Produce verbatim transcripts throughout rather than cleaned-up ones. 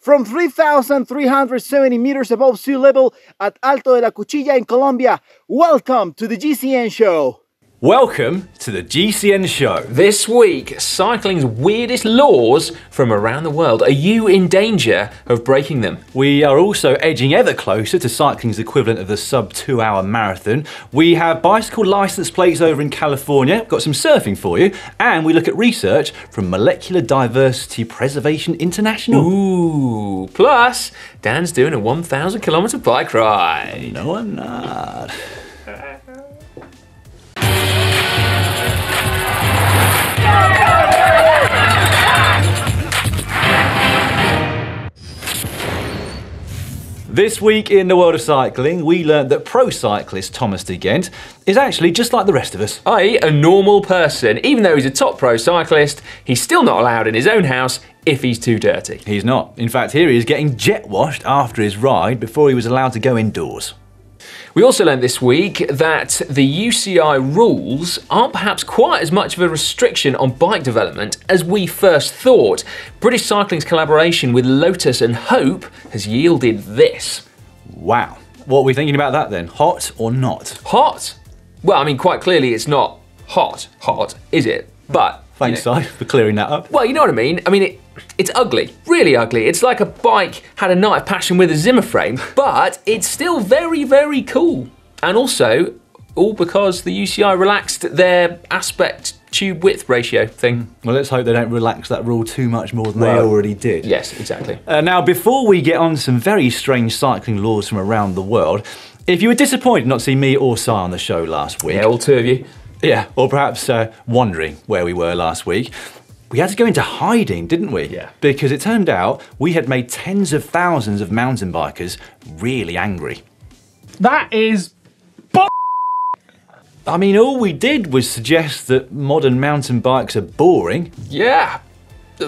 from three thousand three hundred seventy meters above sea level at Alto de la Cuchilla in Colombia. Welcome to the G C N Show. Welcome to the G C N Show. This week, cycling's weirdest laws from around the world. Are you in danger of breaking them? We are also edging ever closer to cycling's equivalent of the sub two hour marathon. We have bicycle license plates over in California, got some surfing for you, and we look at research from Molecular Diversity Preservation International. Ooh, plus Dan's doing a one thousand kilometer bike ride. No, I'm not. This week in the world of cycling, we learned that pro cyclist Thomas De Gendt is actually just like the rest of us. that is a normal person. Even though he's a top pro cyclist, he's still not allowed in his own house if he's too dirty. He's not. In fact, here he is getting jet washed after his ride before he was allowed to go indoors. We also learned this week that the U C I rules aren't perhaps quite as much of a restriction on bike development as we first thought. British cycling's collaboration with Lotus and Hope has yielded this. Wow. What are we thinking about that then? Hot or not? Hot? Well, I mean, quite clearly it's not hot, hot, is it? But... Thanks, Si, for clearing that up. Well, you know what I mean. I mean, it, it's ugly, really ugly. It's like a bike had a night of passion with a Zimmer frame, but it's still very, very cool. And also, all because the U C I relaxed their aspect tube width ratio thing. Well, let's hope they don't relax that rule too much more than well, they already did. Yes, exactly. Uh, now, before we get on to some very strange cycling laws from around the world, if you were disappointed not to see me or Si on the show last week... Yeah, all two of you. Yeah, or perhaps uh, wondering where we were last week. We had to go into hiding, didn't we? Yeah. Because it turned out we had made tens of thousands of mountain bikers really angry. That is bull. I mean, all we did was suggest that modern mountain bikes are boring. Yeah.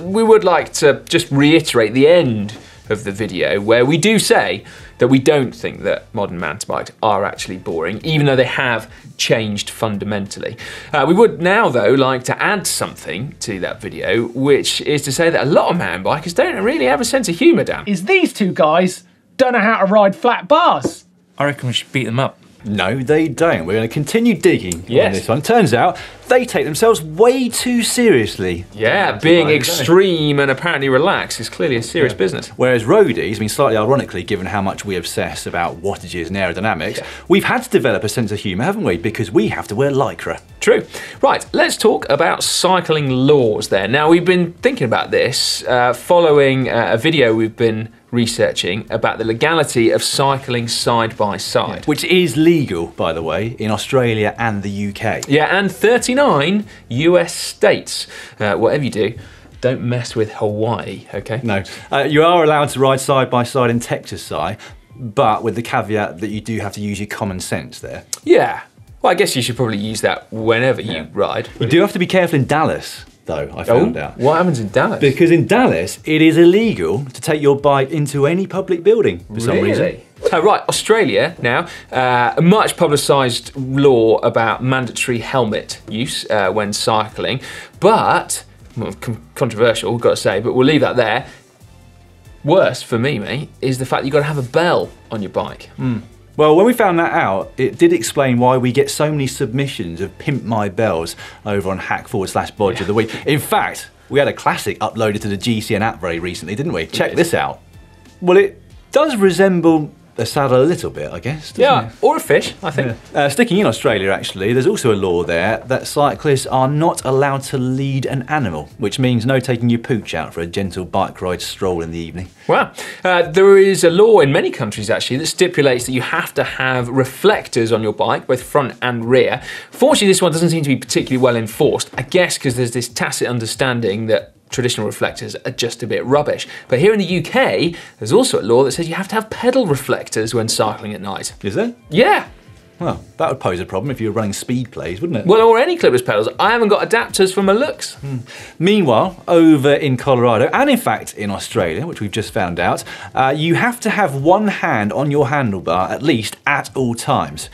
We would like to just reiterate the end of the video where we do say that we don't think that modern mountain bikes are actually boring, even though they have changed fundamentally. Uh, we would now, though, like to add something to that video, which is to say that a lot of mountain bikers don't really have a sense of humour, Dan. Is these two guys don't know how to ride flat bars. I reckon we should beat them up. No, they don't. We're going to continue digging yes. on this one. Turns out they take themselves way too seriously. Yeah, being extreme and apparently relaxed is clearly a serious yeah. business. Whereas roadies, I mean, slightly ironically, given how much we obsess about wattages and aerodynamics, yeah. we've had to develop a sense of humour, haven't we? Because we have to wear lycra. True. Right, let's talk about cycling laws there. Now, we've been thinking about this uh, following uh, a video we've been researching about the legality of cycling side by side. Yeah, which is legal, by the way, in Australia and the U K. Yeah, and thirty-nine U S states. Uh, whatever you do, don't mess with Hawaii, okay? No, uh, you are allowed to ride side by side in Texas, Si, but with the caveat that you do have to use your common sense there. Yeah, well, I guess you should probably use that whenever yeah. you ride. You do have to be careful in Dallas, though, I found oh, out. What happens in Dallas? Because in Dallas, it is illegal to take your bike into any public building for really? some reason. Uh, right, Australia now, uh, a much publicised law about mandatory helmet use uh, when cycling, but, well, controversial, got to say, but we'll leave that there. Worse for me, mate, is the fact that you've got to have a bell on your bike. Mm. Well, when we found that out, it did explain why we get so many submissions of Pimp My Bells over on hack forward slash bodge yeah. of the week. In fact, we had a classic uploaded to the G C N app very recently, didn't we? Check this out. Well, it does resemble a saddle a little bit, I guess, doesn't yeah, it? Or a fish, I think. Yeah. Uh, sticking in Australia, actually, there's also a law there that cyclists are not allowed to lead an animal, which means no taking your pooch out for a gentle bike ride stroll in the evening. Wow. Uh, there is a law in many countries, actually, that stipulates that you have to have reflectors on your bike, both front and rear. Fortunately, this one doesn't seem to be particularly well enforced, I guess because there's this tacit understanding that traditional reflectors are just a bit rubbish. But here in the U K, there's also a law that says you have to have pedal reflectors when cycling at night. Is there? Yeah. Well, that would pose a problem if you were running speed plays, wouldn't it? Well, or any clipless pedals. I haven't got adapters for my looks. Hmm. Meanwhile, over in Colorado, and in fact in Australia, which we've just found out, uh, you have to have one hand on your handlebar at least at all times.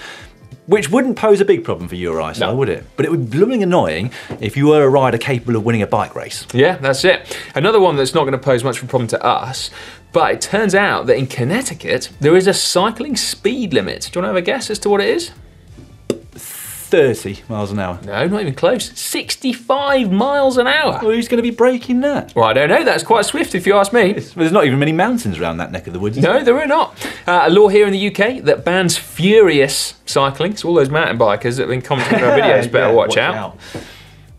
which wouldn't pose a big problem for you or I, so no. would it? But it would be blooming annoying if you were a rider capable of winning a bike race. Yeah, that's it. Another one that's not going to pose much of a problem to us, but it turns out that in Connecticut, there is a cycling speed limit. Do you want to have a guess as to what it is? thirty miles an hour. No, not even close. sixty-five miles an hour. Well, who's going to be breaking that? Well, I don't know. That's quite swift, if you ask me. It's, there's not even many mountains around that neck of the woods. No, there are not. Uh, a law here in the U K that bans furious cycling. So all those mountain bikers that have been commenting on our videos better yeah, watch, watch out. out.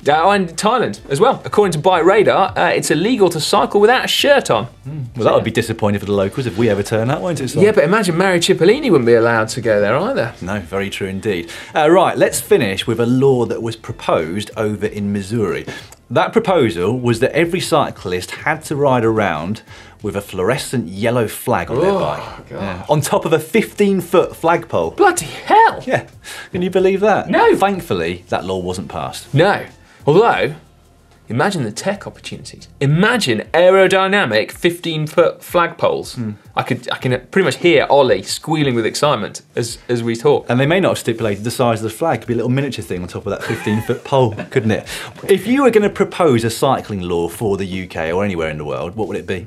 Uh, and Thailand as well. According to Bike Radar, uh, it's illegal to cycle without a shirt on. Mm. Well, that would be disappointing for the locals if we ever turn that, won't it? So? Yeah, but imagine Mario Cipollini wouldn't be allowed to go there either. No, very true indeed. Uh, right, let's finish with a law that was proposed over in Missouri. That proposal was that every cyclist had to ride around with a fluorescent yellow flag on oh, their bike. Yeah. On top of a fifteen foot flagpole. Bloody hell! Yeah, can you believe that? No! Thankfully, that law wasn't passed. No. Although, imagine the tech opportunities. Imagine aerodynamic fifteen foot flagpoles. Mm. I could, I can pretty much hear Ollie squealing with excitement as, as we talk. And they may not have stipulated the size of the flag. It could be a little miniature thing on top of that fifteen foot pole, couldn't it? If you were going to propose a cycling law for the U K or anywhere in the world, what would it be?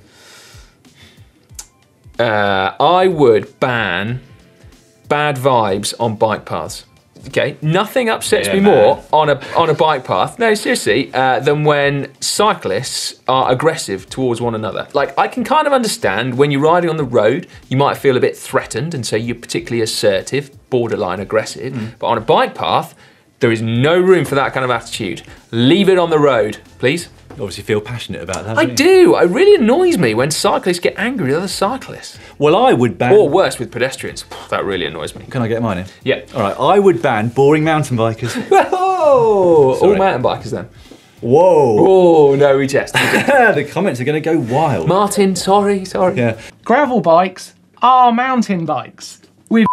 Uh, I would ban bad vibes on bike paths. Okay, nothing upsets yeah, me man. more on a on a bike path, no seriously, uh, than when cyclists are aggressive towards one another. Like, I can kind of understand when you're riding on the road, you might feel a bit threatened and so you're particularly assertive, borderline aggressive, mm. but on a bike path, there is no room for that kind of attitude. Leave it on the road, please. You obviously feel passionate about that. I you? do, it really annoys me when cyclists get angry with other cyclists. Well, I would ban... Or worse, with pedestrians. That really annoys me. Can I get mine in? Yeah. All right, I would ban boring mountain bikers. Whoa! All mountain bikers then. Whoa! Oh, no, we jest. The comments are going to go wild. Martin, sorry, sorry. Yeah. Gravel bikes are mountain bikes with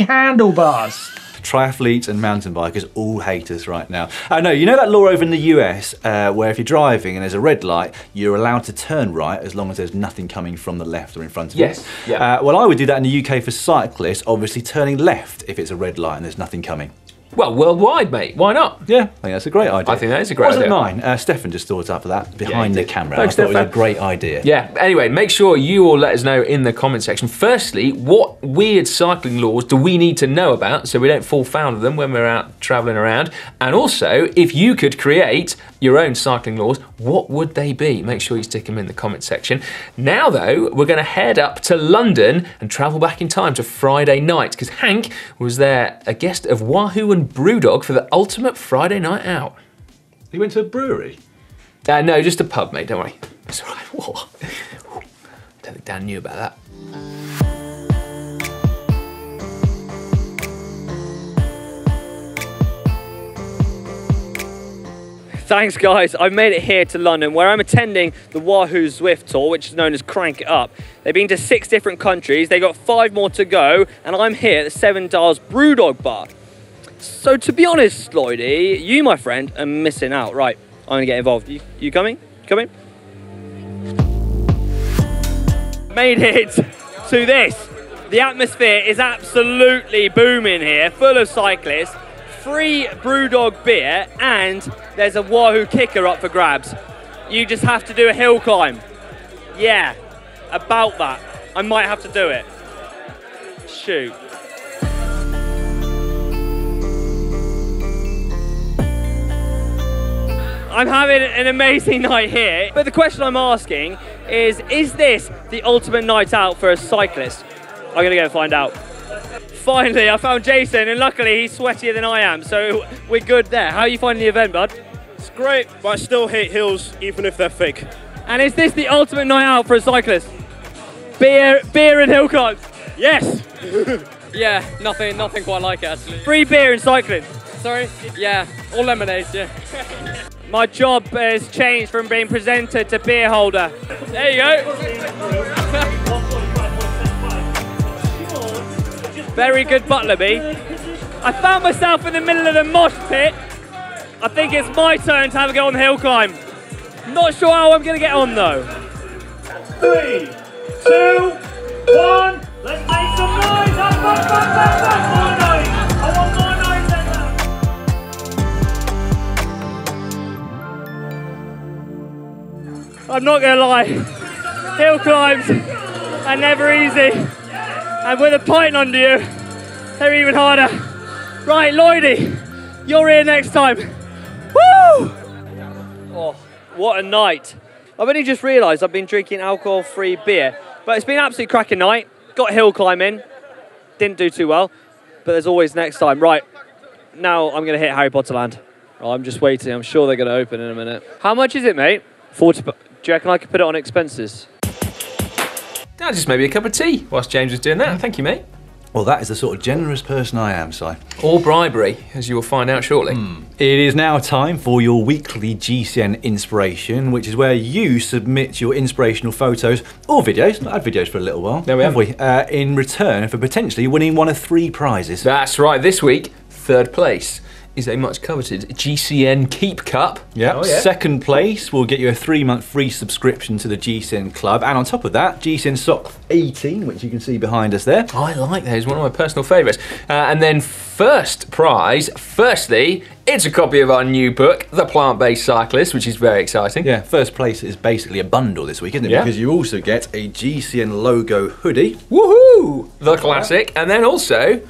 handlebars. Triathletes and mountain bikers all hate us right now. I know, you know that law over in the U S uh, where if you're driving and there's a red light, you're allowed to turn right as long as there's nothing coming from the left or in front of you? Yes. Yeah. Uh, well, I would do that in the U K for cyclists, obviously turning left if it's a red light and there's nothing coming. Well, worldwide, mate. Why not? Yeah, I think that's a great idea. I think that is a great idea. It wasn't mine. Uh, Stefan just thought up of that behind yeah, the camera. Thanks, I thought Stefan. It was a great idea. Yeah, anyway, make sure you all let us know in the comment section. Firstly, what weird cycling laws do we need to know about so we don't fall foul of them when we're out travelling around? And also, if you could create your own cycling laws, what would they be? Make sure you stick them in the comment section. Now, though, we're going to head up to London and travel back in time to Friday night because Hank was there, a guest of Wahoo and Brewdog for the ultimate Friday night out. He went to a brewery? Uh, no, just a pub, mate, don't worry. It's all right. Whoa. I don't think Dan knew about that. Thanks, guys. I've made it here to London, where I'm attending the Wahoo Zwift Tour, which is known as Crank It Up. They've been to six different countries. They've got five more to go, and I'm here at the Seven Dials Brewdog Bar. So to be honest, Lloydie, you, my friend, are missing out. Right, I'm going to get involved. You, you coming? You coming? Made it to this. The atmosphere is absolutely booming here, full of cyclists, free Brewdog beer, and there's a Wahoo Kicker up for grabs. You just have to do a hill climb. Yeah, about that. I might have to do it. Shoot. I'm having an amazing night here, but the question I'm asking is, is this the ultimate night out for a cyclist? I'm gonna go and find out. Finally, I found Jason, and luckily he's sweatier than I am, so we're good there. How are you finding the event, bud? It's great, but I still hate hills, even if they're fake. And is this the ultimate night out for a cyclist? Beer, beer and hill climbs? Yes! Yeah, nothing, nothing quite like it, actually. Free beer and cycling? Sorry? Yeah, all lemonade, yeah. My job has changed from being presenter to beer holder. There you go. Very good butler, me. I found myself in the middle of the mosh pit. I think it's my turn to have a go on the hill climb. Not sure how I'm going to get on, though. Three, two, one. Let's make some noise. I want more noise. I want more noise. I'm not going to lie. Hill climbs are never easy. And with a pint under you, they're even harder. Right, Lloydie, you're here next time. Woo! Oh, what a night. I've only just realised I've been drinking alcohol-free beer, but it's been an absolutely cracking night. Got hill climbing, didn't do too well, but there's always next time. Right, now I'm going to hit Harry Potter Land. Oh, I'm just waiting. I'm sure they're going to open in a minute. How much is it, mate? forty. Do you reckon I could put it on expenses? Dad just made me a cup of tea whilst James was doing that. Thank you, mate. Well, that is the sort of generous person I am, Si. Or bribery, as you will find out shortly. Mm. It is now time for your weekly G C N Inspiration, which is where you submit your inspirational photos or videos. Not had videos for a little while. There we have we? Uh, in return for potentially winning one of three prizes. That's right. This week, third place is a much coveted G C N Keep Cup. Yep. Oh, yeah. Second place will get you a three month free subscription to the G C N Club. And on top of that, G C N Sock eighteen, which you can see behind us there. I like that, it's one of my personal favorites. Uh, and then first prize, firstly, it's a copy of our new book, The Plant-Based Cyclist, which is very exciting. Yeah, first place is basically a bundle this week, isn't it? Yeah. Because you also get a G C N logo hoodie. Woohoo! The classic. And then also,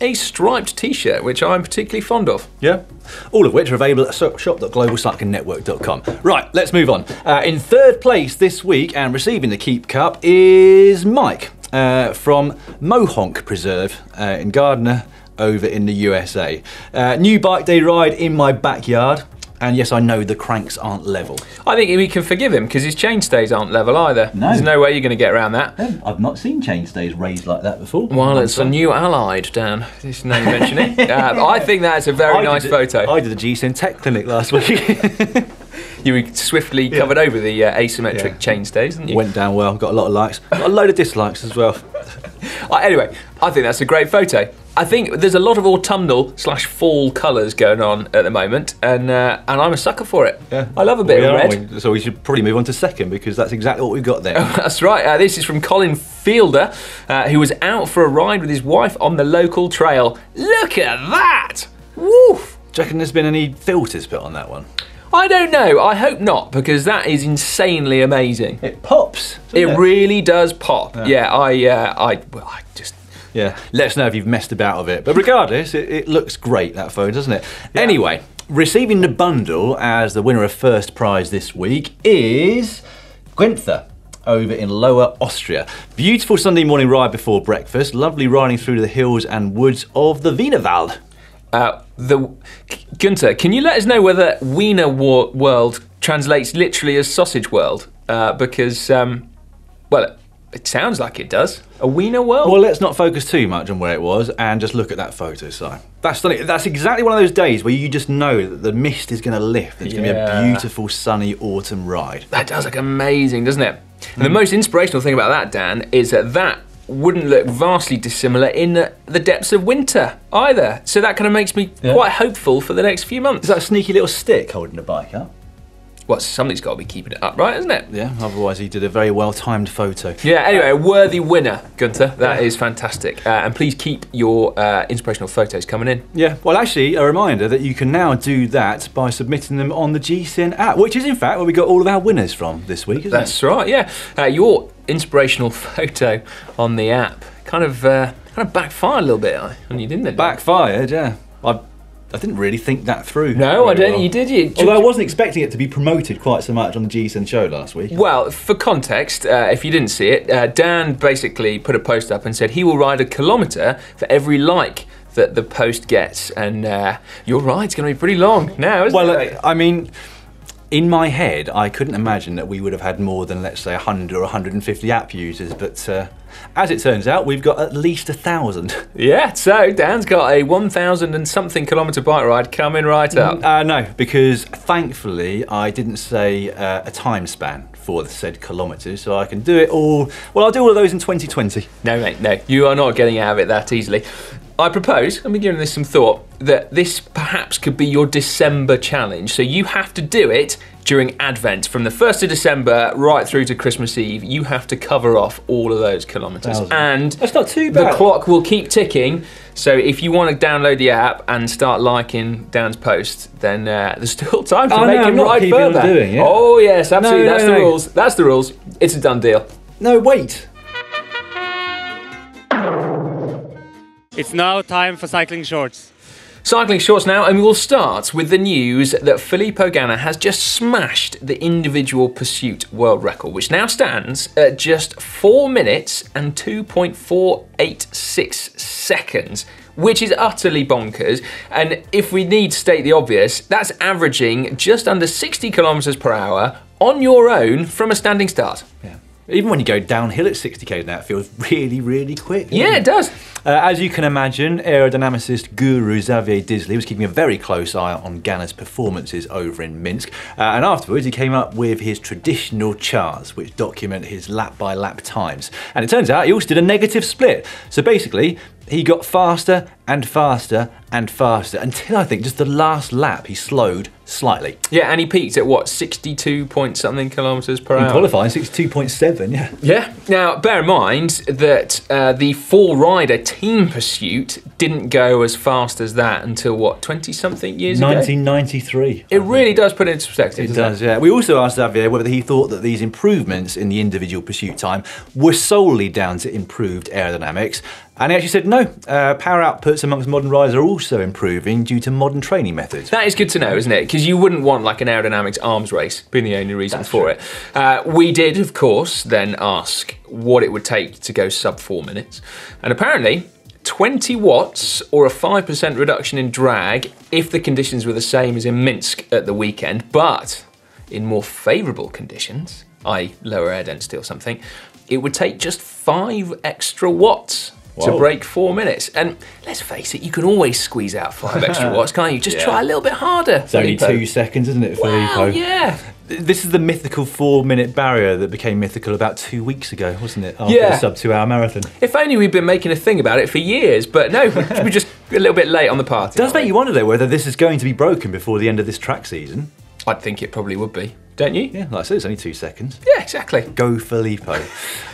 a striped t-shirt, which I'm particularly fond of. Yeah, all of which are available at shop dot global cycling network dot com. Right, let's move on. Uh, in third place this week and receiving the Keep Cup is Mike uh, from Mohonk Preserve uh, in Gardner over in the U S A. Uh, new bike day ride in my backyard. And yes, I know the cranks aren't level. I think we can forgive him because his chainstays aren't level either. No. There's no way you're going to get around that. No, I've not seen chainstays raised like that before. Well, it's a new allied, Dan. Just now you mention it. Uh, I think that's a very I nice did, photo. I did a G C N Tech Clinic last week. You swiftly yeah. covered over the uh, asymmetric yeah. chainstays, didn't you? Went down well, got a lot of likes. Got a load of dislikes as well. Uh, anyway, I think that's a great photo. I think there's a lot of autumnal slash fall colours going on at the moment, and uh, and I'm a sucker for it. Yeah. I love a bit we of red. We? So we should probably move on to second, because that's exactly what we've got there. That's right. Uh, this is from Colin Fielder, uh, who was out for a ride with his wife on the local trail. Look at that! Woof! Do you reckon there's been any filters put on that one? I don't know. I hope not, because that is insanely amazing. It pops. It, it really does pop. Yeah, yeah I, uh, I, well, I just... Yeah, let us know if you've messed about with it. But regardless, it, it looks great, that phone, doesn't it? Yeah. Anyway, receiving the bundle as the winner of first prize this week is Gwenther over in Lower Austria. Beautiful Sunday morning ride before breakfast. Lovely riding through the hills and woods of the Wienerwald. Uh, the, Gunther, can you let us know whether Wiener War World translates literally as sausage world? Uh, because, um, well, it, it sounds like it does. A wiener world? Well, let's not focus too much on where it was and just look at that photo, Si. That's stunning. That's exactly one of those days where you just know that the mist is going to lift. It's going to yeah. be a beautiful, sunny autumn ride. That does look amazing, doesn't it? Mm. And the most inspirational thing about that, Dan, is that that wouldn't look vastly dissimilar in the depths of winter either. So that kind of makes me yeah. quite hopeful for the next few months. Is that a sneaky little stick holding a bike up? Huh? Well, somebody's got to be keeping it up, right, isn't it? Yeah, otherwise he did a very well-timed photo. Yeah, anyway, a worthy winner, Gunther. That yeah. is fantastic. Uh, and please keep your uh, inspirational photos coming in. Yeah, well, actually, a reminder that you can now do that by submitting them on the G C N app, which is, in fact, where we got all of our winners from this week, isn't That's it? right, yeah. Uh, your inspirational photo on the app kind of uh, kind of backfired a little bit on you, didn't it? Backfired, yeah. I've I didn't really think that through. No, I don't. Well. You did. You. Although I wasn't expecting it to be promoted quite so much on the G C N show last week. Well, for context, uh, if you didn't see it, uh, Dan basically put a post up and said he will ride a kilometre for every like that the post gets, and uh, your ride's going to be pretty long now, isn't well, it? Well, I mean, in my head, I couldn't imagine that we would have had more than, let's say, a hundred or a hundred and fifty app users, but uh, as it turns out, we've got at least a thousand. Yeah, so Dan's got a one thousand and something kilometre bike ride coming right up. Uh, no, because thankfully I didn't say uh, a time span for the said kilometres, so I can do it all. Well, I'll do all of those in twenty twenty. No, mate, no, you are not getting out of it that easily. I propose, I've been giving this some thought, that this perhaps could be your December challenge. So you have to do it during Advent. From the first of December right through to Christmas Eve, you have to cover off all of those kilometers. Thousand. And that's not too bad. The clock will keep ticking. So if you want to download the app and start liking Dan's post, then uh, there's still time to oh, make no, him ride further. Doing it. Oh yes, absolutely, no, no, that's no, the no. rules. That's the rules. It's a done deal. No, wait. It's now time for cycling shorts. Cycling shorts now, and we will start with the news that Filippo Ganna has just smashed the individual pursuit world record, which now stands at just four minutes and two point four eight six seconds, which is utterly bonkers. And if we need to state the obvious, that's averaging just under sixty kilometers per hour on your own from a standing start. Yeah. Even when you go downhill at sixty K now, it feels really, really quick. Yeah, it, it does. Uh, as you can imagine, aerodynamicist guru Xavier Disley was keeping a very close eye on Ganna's performances over in Minsk. Uh, and afterwards, he came up with his traditional charts, which document his lap-by-lap times. And it turns out he also did a negative split. So basically, he got faster and faster and faster until I think just the last lap he slowed slightly. Yeah, and he peaked at what, sixty-two point something kilometers per hour? In qualifying, sixty-two point seven, yeah. Yeah. Now, bear in mind that uh, the four rider team pursuit didn't go as fast as that until what, twenty something years ago? nineteen ninety-three. It really does put it into perspective. It does, yeah. We also asked Xavier whether he thought that these improvements in the individual pursuit time were solely down to improved aerodynamics. And he actually said no, uh, power outputs amongst modern riders are also improving due to modern training methods. That is good to know, isn't it? Because you wouldn't want like an aerodynamics arms race being the only reason That's for true. it. Uh, we did, of course, then ask what it would take to go sub four minutes. And apparently, twenty watts or a five percent reduction in drag if the conditions were the same as in Minsk at the weekend, but in more favourable conditions, that is lower air density or something, it would take just five extra watts. Whoa. To break four minutes. And let's face it, you can always squeeze out five extra watts, can't you? Just yeah. try a little bit harder. It's only two seconds, isn't it, Filippo? Wow, yeah. This is the mythical four-minute barrier that became mythical about two weeks ago, wasn't it? After yeah. the sub-two-hour marathon. If only we'd been making a thing about it for years, but no, we're just a little bit late on the party. It does make we? you wonder, though, whether this is going to be broken before the end of this track season. I'd think it probably would be. Don't you? Yeah, like I said, it's only two seconds. Yeah, exactly. Go Filippo.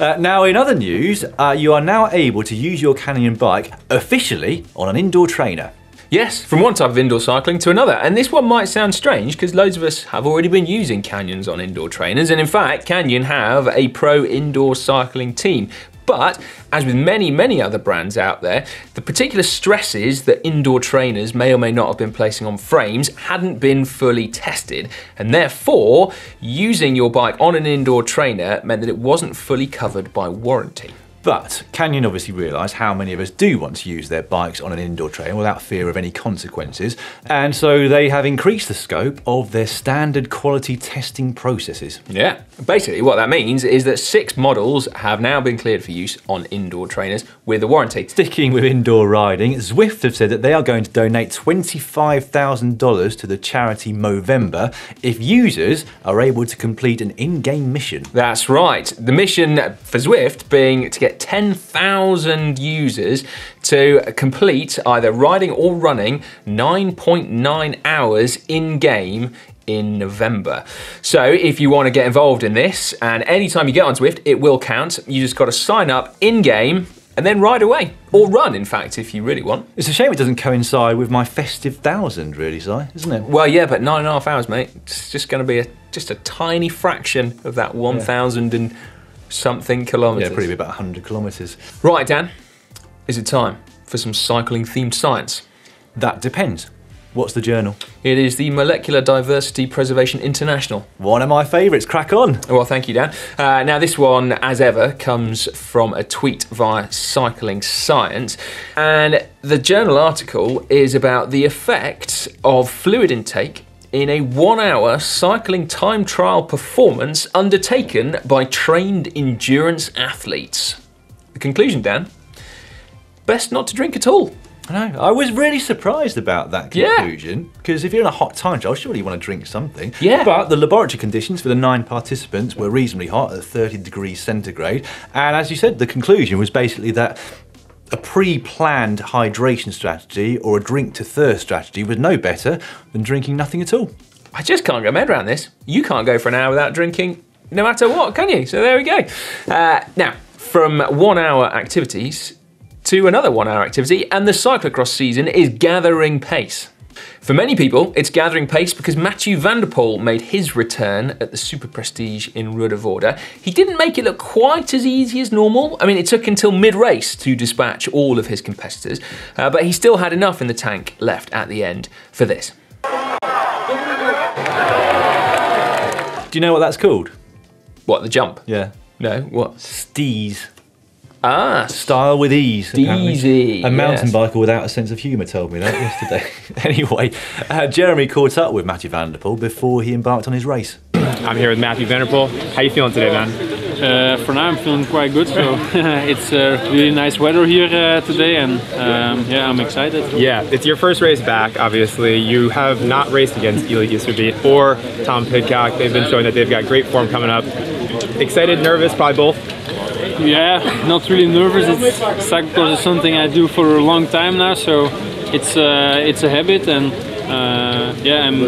uh, now, in other news, uh, you are now able to use your Canyon bike officially on an indoor trainer. Yes, from one type of indoor cycling to another. And this one might sound strange because loads of us have already been using Canyons on indoor trainers. And in fact, Canyon have a pro indoor cycling team. But as with many, many other brands out there, the particular stresses that indoor trainers may or may not have been placing on frames hadn't been fully tested. And therefore, using your bike on an indoor trainer meant that it wasn't fully covered by warranty. But Canyon obviously realised how many of us do want to use their bikes on an indoor trainer without fear of any consequences, and so they have increased the scope of their standard quality testing processes. Yeah, basically what that means is that six models have now been cleared for use on indoor trainers with a warranty. Sticking with indoor riding, Zwift have said that they are going to donate twenty-five thousand dollars to the charity Movember if users are able to complete an in-game mission. That's right, the mission for Zwift being to get ten thousand users to complete either riding or running nine point nine hours in game in November. So if you want to get involved in this, and anytime you get on Zwift, it will count. You just got to sign up in game and then ride away. Or run, in fact, if you really want. It's a shame it doesn't coincide with my festive thousand, really, Si, isn't it? Well, yeah, but nine and a half hours, mate. It's just going to be a, just a tiny fraction of that one thousand yeah. and something kilometres. Yeah, probably about one hundred kilometres. Right, Dan, is it time for some cycling-themed science? That depends. What's the journal? It is the Molecular Diversity Preservation International. One of my favourites, crack on. Well, thank you, Dan. Uh, now, this one, as ever, comes from a tweet via Cycling Science. And the journal article is about the effects of fluid intake in a one-hour cycling time trial performance undertaken by trained endurance athletes. The conclusion, Dan, best not to drink at all. I know, I was really surprised about that conclusion, because yeah. if you're in a hot time trial, surely you want to drink something. Yeah. But the laboratory conditions for the nine participants were reasonably hot at thirty degrees centigrade, and as you said, the conclusion was basically that a pre-planned hydration strategy or a drink to thirst strategy was no better than drinking nothing at all. I just can't get my head around this. You can't go for an hour without drinking, no matter what, can you? So there we go. Uh, now, from one hour activities to another one hour activity, and the cyclocross season is gathering pace. For many people, it's gathering pace because Mathieu van der Poel made his return at the Super Prestige in Ruddervoorde. He didn't make it look quite as easy as normal. I mean, it took until mid-race to dispatch all of his competitors, uh, but he still had enough in the tank left at the end for this. Do you know what that's called? What, the jump? Yeah. No, what? Steez. Ah. Style with ease, apparently. Easy. A mountain yes. biker without a sense of humour told me that yesterday. Anyway, uh, Jeremy caught up with Mathieu van der Poel before he embarked on his race. I'm here with Mathieu van der Poel. How are you feeling today, man? Uh, for now, I'm feeling quite good. So it's uh, really nice weather here uh, today, and um, yeah, I'm excited. Yeah, it's your first race back, obviously. You have not raced against Eli Iserbeet or Tom Pidcock. They've been showing that they've got great form coming up. Excited, nervous, probably both. Yeah, not really nervous. It's cyclocross is something I do for a long time now, so it's uh, it's a habit, and uh, yeah, I'm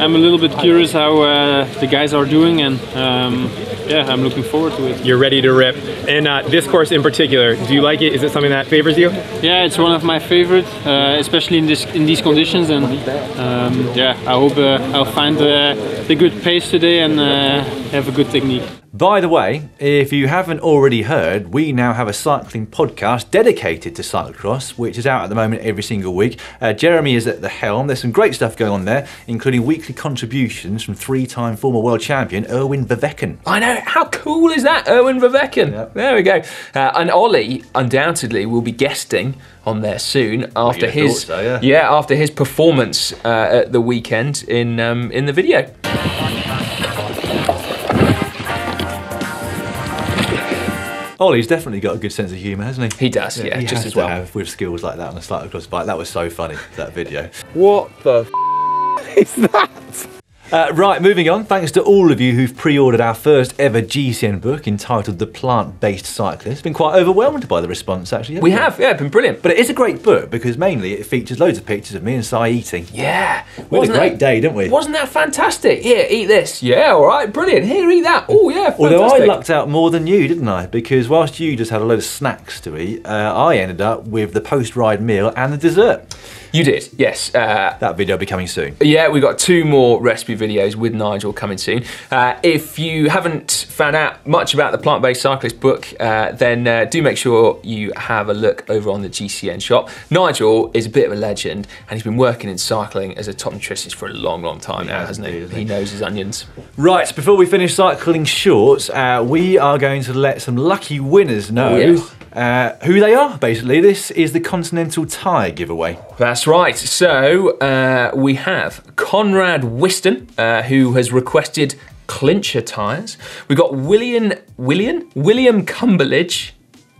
I'm a little bit curious how uh, the guys are doing, and um, yeah, I'm looking forward to it. You're ready to rip, and uh, this course in particular, do you like it? Is it something that favors you? Yeah, it's one of my favorites, uh, especially in this in these conditions, and um, yeah, I hope uh, I'll find uh, the good pace today and uh, have a good technique. By the way, if you haven't already heard, we now have a cycling podcast dedicated to cyclocross, which is out at the moment every single week. Uh, Jeremy is at the helm. There's some great stuff going on there, including weekly contributions from three-time former world champion Erwin Verwecken. I know, how cool is that? Erwin Verwecken. Yep. There we go. Uh, and Ollie, undoubtedly, will be guesting on there soon after his so, yeah. yeah after his performance uh, at the weekend in um, in the video. Ollie's definitely got a good sense of humour, hasn't he? He does, yeah, yeah he just has as well. To have, with skills like that on a cyclocross bike, that was so funny, that video. What the f is that? Uh, right, moving on. Thanks to all of you who've pre-ordered our first ever G C N book entitled The Plant-Based Cyclist. Been quite overwhelmed by the response, actually. We have, yeah, it's been brilliant. But it is a great book because mainly it features loads of pictures of me and Si eating. Yeah. We had a great day, didn't we? Wasn't that fantastic? Here, eat this. Yeah, all right, brilliant. Here, eat that. Oh, yeah, fantastic. Although I lucked out more than you, didn't I? Because whilst you just had a load of snacks to eat, uh, I ended up with the post-ride meal and the dessert. You did, yes. Uh, that video will be coming soon. Yeah, we've got two more recipe videos with Nigel coming soon. Uh, if you haven't found out much about the Plant-Based Cyclist book, uh, then uh, do make sure you have a look over on the G C N shop. Nigel is a bit of a legend, and he's been working in cycling as a top nutritionist for a long, long time now, hasn't he? He knows his onions. Right, before we finish cycling shorts, uh, we are going to let some lucky winners know oh, yes. Uh, who they are, basically. This is the Continental Tire giveaway. That's right. So uh, we have Conrad Whiston, uh, who has requested clincher tyres. We've got William, William? William Cumberledge.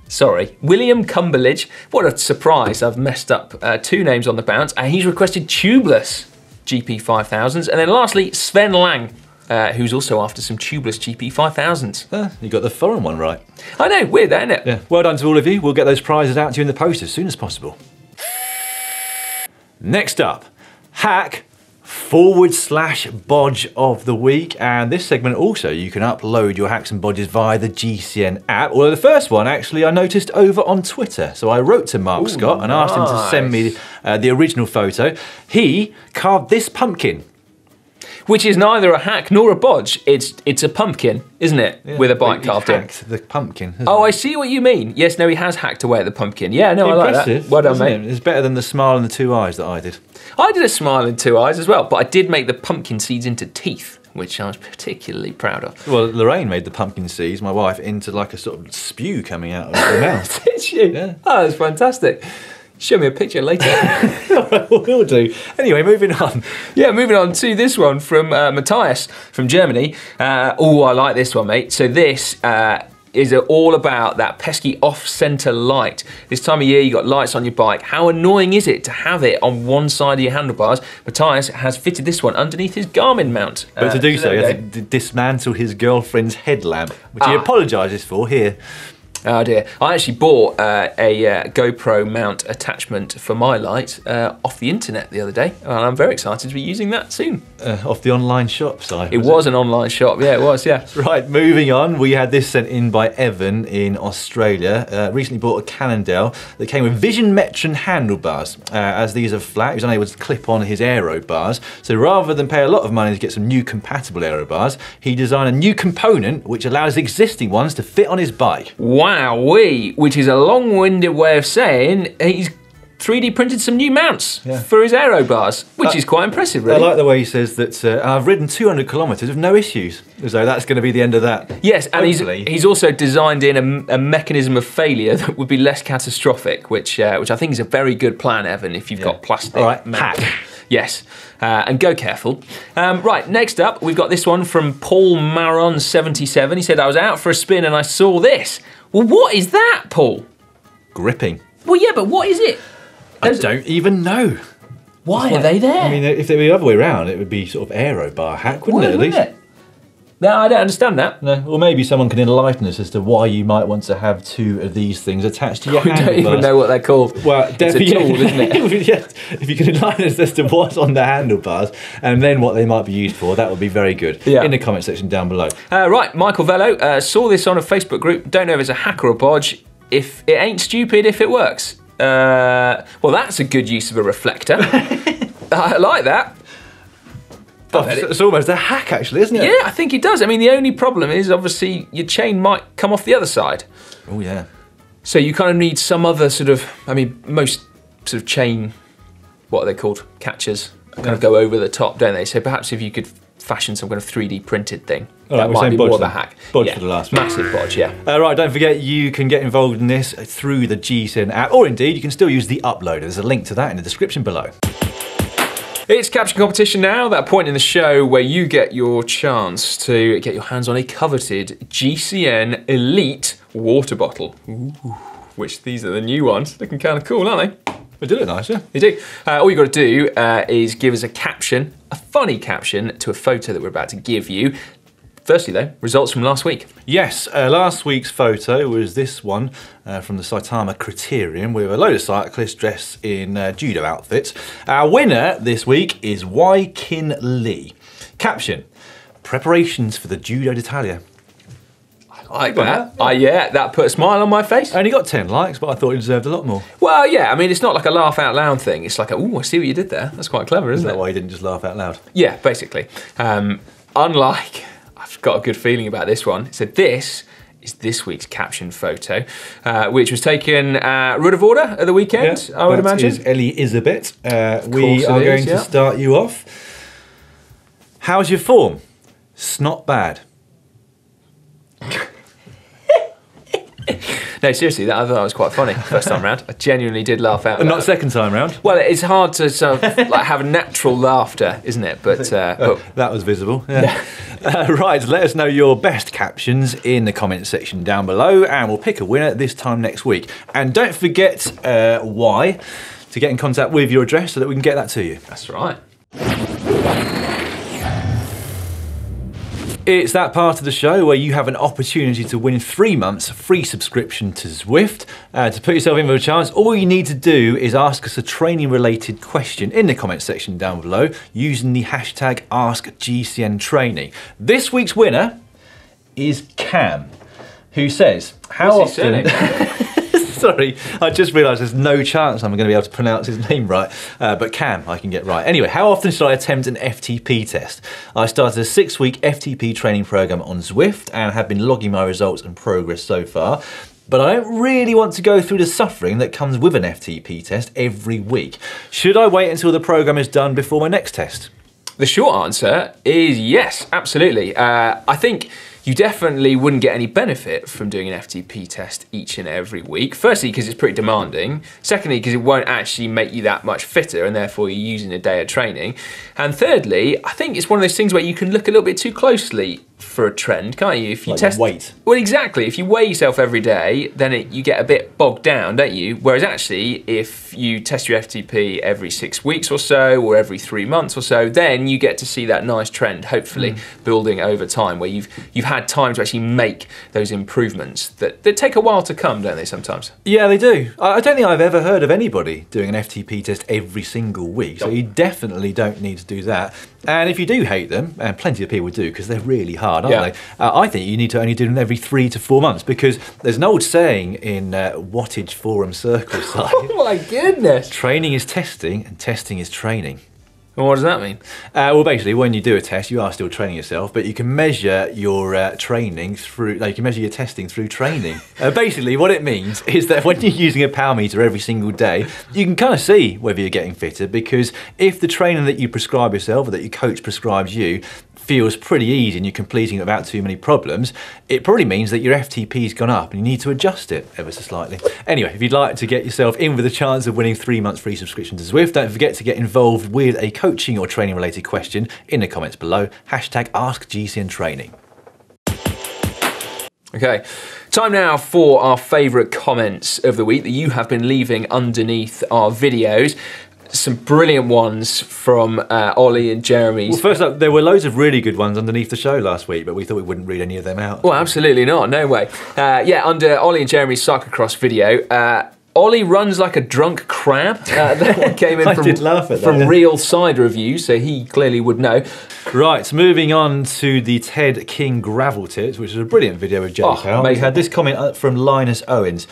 Sorry, William Cumberledge. What a surprise, I've messed up uh, two names on the bounce. And he's requested tubeless G P five thousands. And then lastly, Sven Lang. Uh, who's also after some tubeless G P five thousands. Uh, you got the foreign one right. I know, weird, isn't it? Yeah. Well done to all of you. We'll get those prizes out to you in the post as soon as possible. Next up, hack forward slash bodge of the week. And this segment also, you can upload your hacks and bodges via the G C N app. Although the first one, actually, I noticed over on Twitter. So I wrote to Mark Ooh, Scott and nice. asked him to send me uh, the original photo. He carved this pumpkin. Which is neither a hack nor a bodge. It's it's a pumpkin, isn't it? Yeah, with a bike carved in. The pumpkin. Oh, it? I see what you mean. Yes, no, he has hacked away at the pumpkin. Yeah, no, Impressive, I like that. Well done, mate. It? It's better than the smile and the two eyes that I did. I did a smile and two eyes as well, but I did make the pumpkin seeds into teeth, which I was particularly proud of. Well, Lorraine made the pumpkin seeds, my wife, into like a sort of spew coming out of her mouth. Did she? Yeah. Oh, that's fantastic. Show me a picture later. We'll do. Anyway, moving on. Yeah, moving on to this one from uh, Matthias from Germany. Uh, oh, I like this one, mate. So this uh, is all about that pesky off-centre light. This time of year, you got lights on your bike. How annoying is it to have it on one side of your handlebars? Matthias has fitted this one underneath his Garmin mount. But uh, to do so, so he had to dismantle his girlfriend's headlamp, which ah. he apologises for here. Oh dear. I actually bought uh, a uh, GoPro mount attachment for my light uh, off the internet the other day, and I'm very excited to be using that soon. Uh, off the online shop site? It was, was it? an online shop, yeah, it was, yeah. Right, moving on. We had this sent in by Evan in Australia. Uh, recently bought a Cannondale that came with Vision Metron handlebars. Uh, as these are flat, he was unable to clip on his aero bars. So rather than pay a lot of money to get some new compatible aero bars, he designed a new component which allows existing ones to fit on his bike. Wow. Wowee, which is a long-winded way of saying he's three D printed some new mounts yeah. for his aero bars, which uh, is quite impressive, really. I like the way he says that uh, I've ridden two hundred kilometres with no issues, so that's going to be the end of that. Yes, and he's, he's also designed in a, a mechanism of failure that would be less catastrophic, which uh, which I think is a very good plan, Evan, if you've yeah. got plastic. All right, hack. Yes, uh, and go careful. Um, right, next up, we've got this one from Paul Maron seventy-seven. He said, I was out for a spin and I saw this. Well, what is that, Paul? Gripping. Well, yeah, but what is it? There's... I don't even know. Why like, are they there? I mean, if they were the other way around, it would be sort of aero bar hack, wouldn't Why, it, at least? It? No, I don't understand that. No, or maybe someone can enlighten us as to why you might want to have two of these things attached to your handlebars. We don't even know what they're called. Well, it's a tool, isn't it? Yes. If you can enlighten us as to what's on the handlebars and then what they might be used for, that would be very good. Yeah. In the comment section down below. Uh, right, Michael Vello, uh, saw this on a Facebook group. Don't know if it's a hack or a bodge. If it ain't stupid, if it works. Uh, well, that's a good use of a reflector. I like that. Oh, it's, it's almost a hack, actually, isn't it? Yeah, I think it does. I mean, the only problem is, obviously, your chain might come off the other side. Oh, yeah. So you kind of need some other sort of, I mean, most sort of chain, what are they called? Catchers kind yeah. of go over the top, don't they? So perhaps if you could fashion some kind of three D printed thing. All that right, might be more of a hack. Bodge yeah. for the last one. Massive bodge, yeah. Uh, right, don't forget you can get involved in this through the G C N app, or indeed you can still use the uploader. There's a link to that in the description below. It's caption competition now, that point in the show where you get your chance to get your hands on a coveted G C N Elite water bottle. Ooh, which these are the new ones. Looking kind of cool, aren't they? They do look nice, yeah. They do. Uh, all you got to do uh, is give us a caption, a funny caption, to a photo that we're about to give you. Firstly though, results from last week. Yes, uh, last week's photo was this one uh, from the Saitama Criterium with a load of cyclists dressed in uh, judo outfits. Our winner this week is Y Kin Lee. Caption, preparations for the Judo d'Italia. I like that. Yeah. I, yeah, that put a smile on my face. I only got ten likes, but I thought it deserved a lot more. Well, yeah, I mean, it's not like a laugh out loud thing. It's like, oh, I see what you did there. That's quite clever, isn't, isn't it? Isn't that why you didn't just laugh out loud? Yeah, basically. Um, unlike... I've got a good feeling about this one. So this is this week's caption photo, uh, which was taken at Ruddervoorde at the weekend, yeah, I would imagine. That is Ellie Isabet. Uh, we are going is, yeah. to start you off. How's your form? It's not bad. No, seriously, that I thought that was quite funny first time round. I genuinely did laugh out. Loud. Not second time round. Well, it's hard to sort of like have natural laughter, isn't it? But, uh, oh, but... that was visible. Yeah. uh, right, let us know your best captions in the comment section down below, and we'll pick a winner this time next week. And don't forget uh, why to get in contact with your address so that we can get that to you. That's right. It's that part of the show where you have an opportunity to win three months free subscription to Zwift. Uh, to put yourself in for a chance, all you need to do is ask us a training related question in the comment section down below using the hashtag ask G C N training. This week's winner is Cam, who says, how What's often... Sorry, I just realised there's no chance I'm going to be able to pronounce his name right, uh, but Cam, I can get right. Anyway, how often should I attempt an F T P test? I started a six-week F T P training programme on Zwift and have been logging my results and progress so far, but I don't really want to go through the suffering that comes with an F T P test every week. Should I wait until the programme is done before my next test? The short answer is yes, absolutely. Uh, I think... you definitely wouldn't get any benefit from doing an F T P test each and every week. Firstly, because it's pretty demanding. Secondly, because it won't actually make you that much fitter and therefore you're using a day of training. And thirdly, I think it's one of those things where you can look a little bit too closely for a trend, can't you? If you like test weight. Well, exactly. If you weigh yourself every day, then it, you get a bit bogged down, don't you? Whereas actually, if you test your F T P every six weeks or so, or every three months or so, then you get to see that nice trend, hopefully, mm. building over time, where you've you've had had time to actually make those improvements that, that take a while to come, don't they, sometimes? Yeah, they do. I don't think I've ever heard of anybody doing an F T P test every single week, so you definitely don't need to do that. And if you do hate them, and plenty of people do, because they're really hard, aren't yeah. they? Uh, I think you need to only do them every three to four months, because there's an old saying in uh, wattage forum circle site. Oh my goodness! Training is testing, and testing is training. Well, what does that mean? Uh, well, basically, when you do a test, you are still training yourself, but you can measure your uh, training through. No, you can measure your testing through training. uh, basically, what it means is that when you're using a power meter every single day, you can kind of see whether you're getting fitter, because if the training that you prescribe yourself or that your coach prescribes you feels pretty easy and you're completing it without too many problems, it probably means that your F T P's gone up and you need to adjust it ever so slightly. Anyway, if you'd like to get yourself in with a chance of winning three months free subscription to Zwift, don't forget to get involved with a coaching or training related question in the comments below. Hashtag Ask G C N Training. Okay, time now for our favourite comments of the week that you have been leaving underneath our videos. Some brilliant ones from uh, Ollie and Jeremy. Well, first up, there were loads of really good ones underneath the show last week, but we thought we wouldn't read any of them out. Well, absolutely not, no way. Uh, yeah, under Ollie and Jeremy's cyclocross video, uh, Ollie runs like a drunk crab. Uh, that one came in from, that, from yeah. Real Side Review, so he clearly would know. Right, so moving on to the Ted King gravel tips, which is a brilliant video of Jeremy. Oh, we had this comment from Linus Owens.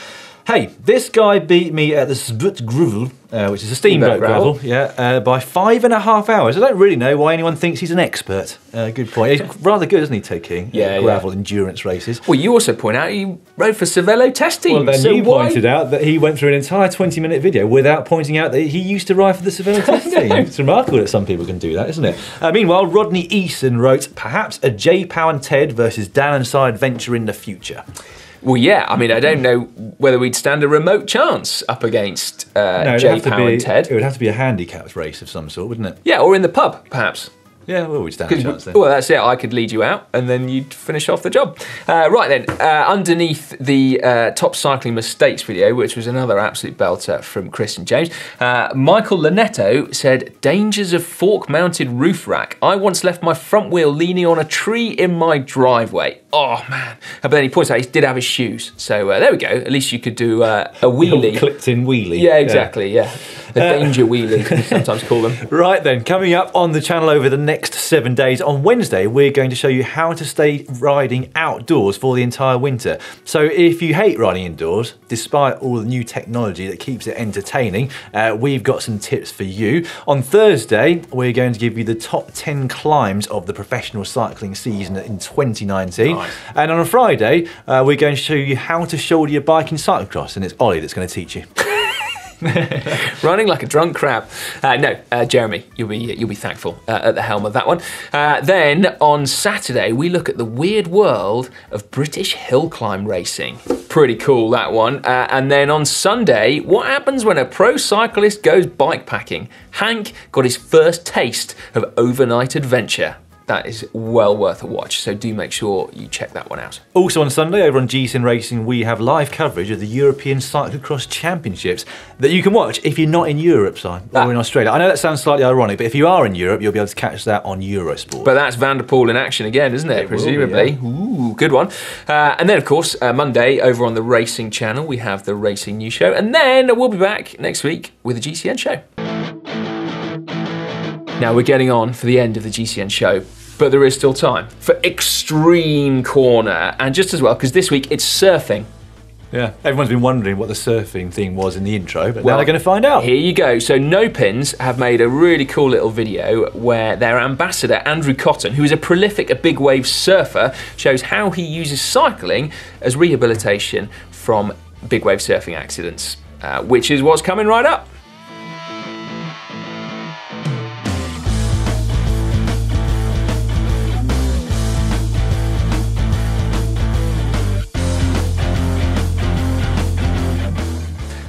Hey, this guy beat me at the Zwift Gravel, uh, which is a steamboat gravel, gravel yeah, uh, by five and a half hours. I don't really know why anyone thinks he's an expert. Uh, good point. He's rather good, isn't he, Ted King? Yeah, gravel yeah. endurance races. Well, you also point out he rode for Cervelo Test Team. Well, then so you why? pointed out that he went through an entire twenty-minute video without pointing out that he used to ride for the Cervelo Test Team. It's remarkable that some people can do that, isn't it? Uh, meanwhile, Rodney Eason wrote, perhaps a J. Pow and Ted versus Dan and Cy adventure in the future. Well, yeah, I mean, I don't know whether we'd stand a remote chance up against uh, no, J. Pow and Ted. It would have to be a handicapped race of some sort, wouldn't it? Yeah, or in the pub, perhaps. Yeah, well, we'd stand a chance then. Well, that's it. I could lead you out, and then you'd finish off the job. Uh, right then, uh, underneath the uh, top cycling mistakes video, which was another absolute belter from Chris and James, uh, Michael Linetto said, dangers of fork-mounted roof rack. I once left my front wheel leaning on a tree in my driveway. Oh man! But then he points out he did have his shoes, so uh, there we go. At least you could do uh, a wheelie. Clipped-in wheelie. Yeah, exactly. Yeah, the yeah. uh, danger wheelie, you sometimes call them. Right then, coming up on the channel over the next seven days, on Wednesday we're going to show you how to stay riding outdoors for the entire winter. So if you hate riding indoors, despite all the new technology that keeps it entertaining, uh, we've got some tips for you. On Thursday, we're going to give you the top ten climbs of the professional cycling season in twenty nineteen. Oh. And on a Friday, uh, we're going to show you how to shoulder your bike in cyclocross, and it's Ollie that's going to teach you. Running like a drunk crab. Uh, no, uh, Jeremy, you'll be you'll be thankful uh, at the helm of that one. Uh, then on Saturday, we look at the weird world of British hill climb racing. Pretty cool, that one. Uh, and then on Sunday, what happens when a pro cyclist goes bikepacking? Hank got his first taste of overnight adventure. That is well worth a watch, so do make sure you check that one out. Also on Sunday, over on G C N Racing, we have live coverage of the European Cyclocross Championships that you can watch if you're not in Europe, Si, or ah. in Australia. I know that sounds slightly ironic, but if you are in Europe, you'll be able to catch that on Eurosport. But that's Van der Poel in action again, isn't it? it Presumably. Be, yeah. Ooh, good one. Uh, and then, of course, uh, Monday, over on the Racing Channel, we have the Racing News Show. And then we'll be back next week with the G C N Show. Now we're getting on for the end of the G C N Show, but there is still time for Extreme Corner, and just as well, because this week it's surfing. Yeah, everyone's been wondering what the surfing thing was in the intro, but well, now they're going to find out. Here you go. So No Pins have made a really cool little video where their ambassador, Andrew Cotton, who is a prolific big wave surfer, shows how he uses cycling as rehabilitation from big wave surfing accidents, uh, which is what's coming right up.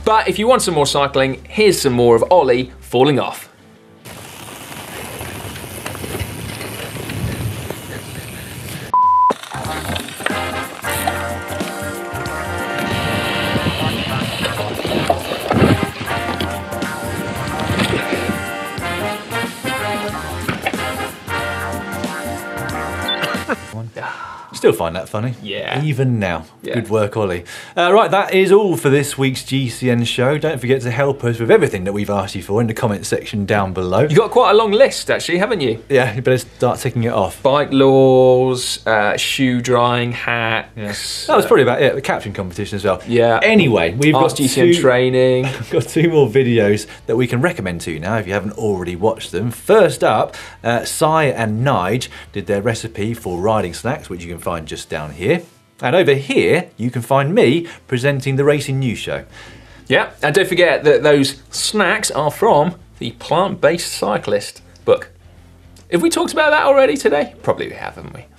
But if you want some more cycling, here's some more of Ollie falling off. Still find that funny. Yeah. Even now. Yeah. Good work, Ollie. Uh, right, that is all for this week's G C N show. Don't forget to help us with everything that we've asked you for in the comment section down below. You've got quite a long list, actually, haven't you? Yeah, you better start ticking it off. Bike laws, uh, shoe drying, hacks. Yeah. That was probably about it. The caption competition as well. Yeah. Anyway, we've Ask got G C N two, training. We've got two more videos that we can recommend to you now if you haven't already watched them. First up, uh, Sai and Nige did their recipe for riding snacks, which you can find just down here. And over here, you can find me presenting the Racing News Show. Yeah, and don't forget that those snacks are from the Plant-Based Cyclist book. Have we talked about that already today? Probably we have, haven't we?